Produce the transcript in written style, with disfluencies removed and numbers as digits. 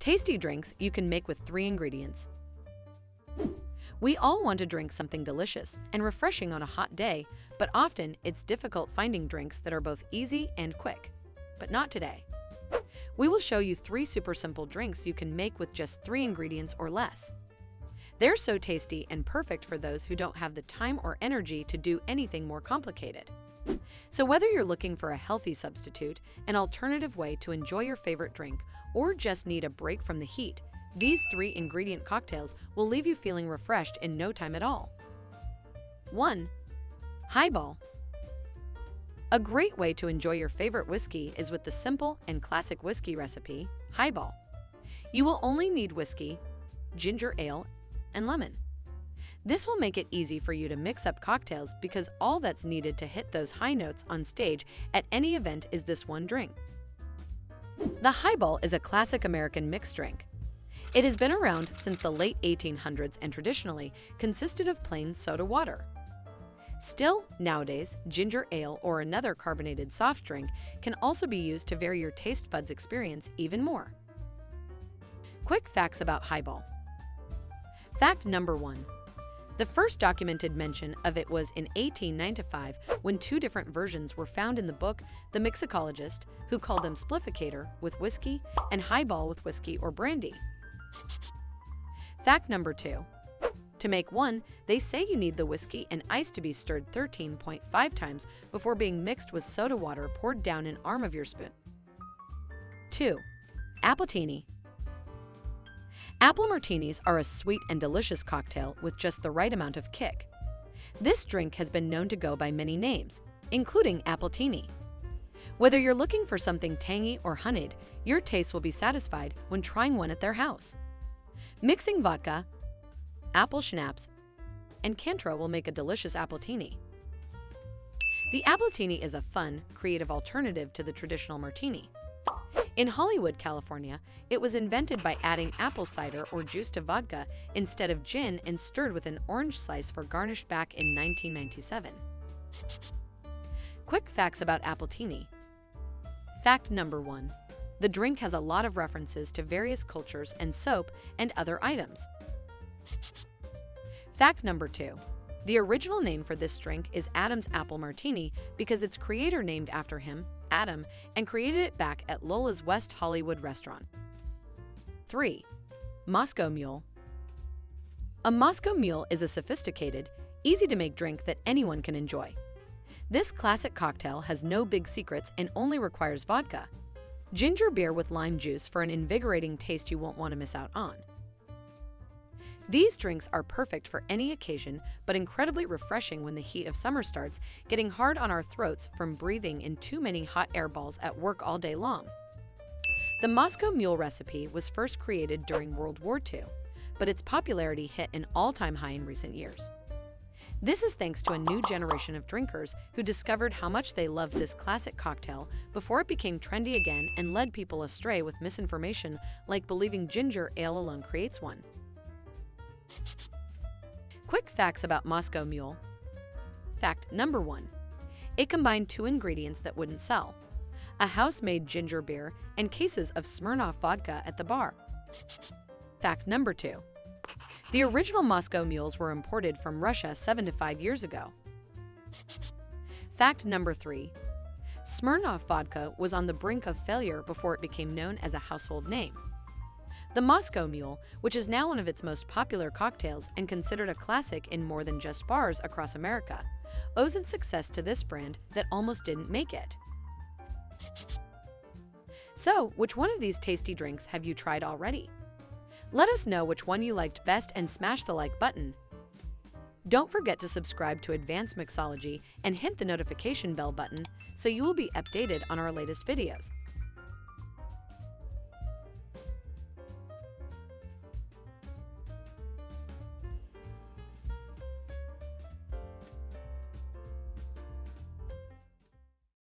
Tasty drinks you can make with 3 ingredients. We all want to drink something delicious and refreshing on a hot day, but often it's difficult finding drinks that are both easy and quick. But not today. We will show you 3 super simple drinks you can make with just 3 ingredients or less. They're so tasty and perfect for those who don't have the time or energy to do anything more complicated. So whether you're looking for a healthy substitute, an alternative way to enjoy your favorite drink, or just need a break from the heat, these 3 ingredient cocktails will leave you feeling refreshed in no time at all. 1. Highball. A great way to enjoy your favorite whiskey is with the simple and classic whiskey recipe, Highball. You will only need whiskey, ginger ale, and lemon. This will make it easy for you to mix up cocktails because all that's needed to hit those high notes on stage at any event is this one drink. The highball is a classic American mixed drink. It has been around since the late 1800s and traditionally consisted of plain soda water. Still, nowadays, ginger ale or another carbonated soft drink can also be used to vary your taste buds experience even more. Quick facts about highball. Fact number 1. The first documented mention of it was in 1895 when 2 different versions were found in the book The Mixologist, who called them splificator with whiskey and highball with whiskey or brandy. Fact number 2. To make one, they say you need the whiskey and ice to be stirred 13.5 times before being mixed with soda water poured down an arm of your spoon. 2. Appletini. Apple martinis are a sweet and delicious cocktail with just the right amount of kick. This drink has been known to go by many names, including Appletini. Whether you're looking for something tangy or honeyed, your taste will be satisfied when trying one at their house. Mixing vodka, apple schnapps, and Cointreau will make a delicious Appletini. The Appletini is a fun, creative alternative to the traditional martini. In Hollywood, California, it was invented by adding apple cider or juice to vodka instead of gin and stirred with an orange slice for garnish back in 1997. Quick facts about Appletini. Fact number 1. The drink has a lot of references to various cultures and soap and other items. Fact number 2. The original name for this drink is Adam's Apple Martini because its creator named after him, Adam, and created it back at Lola's West Hollywood restaurant. 3. Moscow Mule. A Moscow Mule is a sophisticated, easy-to-make drink that anyone can enjoy. This classic cocktail has no big secrets and only requires vodka, ginger beer with lime juice for an invigorating taste you won't want to miss out on. These drinks are perfect for any occasion, but incredibly refreshing when the heat of summer starts, getting hard on our throats from breathing in too many hot air balls at work all day long. The Moscow Mule recipe was first created during World War II, but its popularity hit an all-time high in recent years. This is thanks to a new generation of drinkers who discovered how much they loved this classic cocktail before it became trendy again and led people astray with misinformation like believing ginger ale alone creates one. Quick facts about Moscow Mule. Fact number 1. It combined 2 ingredients that wouldn't sell: a house-made ginger beer and cases of Smirnoff vodka at the bar. Fact number 2. The original Moscow Mules were imported from Russia 7 to 5 years ago. Fact number 3. Smirnoff vodka was on the brink of failure before it became known as a household name. The Moscow Mule, which is now one of its most popular cocktails and considered a classic in more than just bars across America, owes its success to this brand that almost didn't make it. So, which one of these tasty drinks have you tried already? Let us know which one you liked best and smash the like button. Don't forget to subscribe to Advanced Mixology and hit the notification bell button so you will be updated on our latest videos.